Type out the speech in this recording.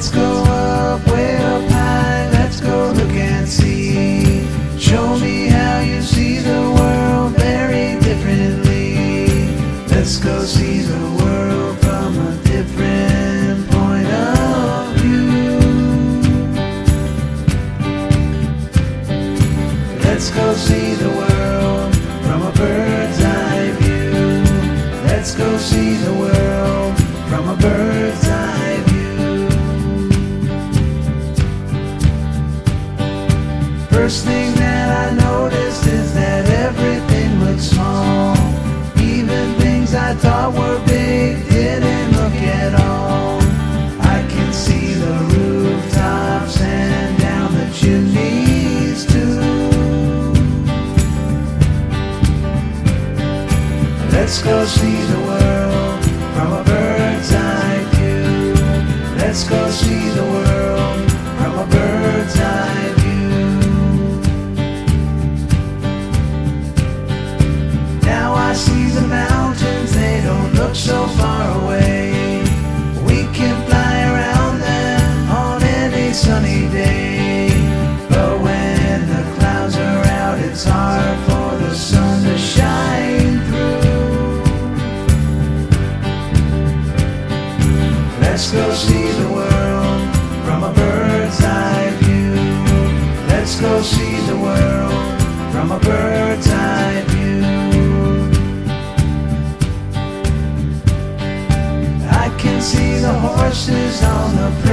Let's go up, way up high. Let's go look and see. Show me how you see the world very differently. Let's go see the world from a different point of view. Let's go see the world from a bird's eye view. Let's go see the world from a bird's eye view. First thing that I noticed is that everything looks small. Even things I thought were big didn't look at all. I can see the rooftops and down the chimneys too. Let's go see the world from a bird's eye view. Let's go see the world from a bird's eye view. I see the mountains, they don't look so far away. We can fly around them on any sunny day. But when the clouds are out, it's hard for the sun to shine through. Let's go see the world from a bird's eye view. Let's go see the world from a bird's eye view. I can see the horses on the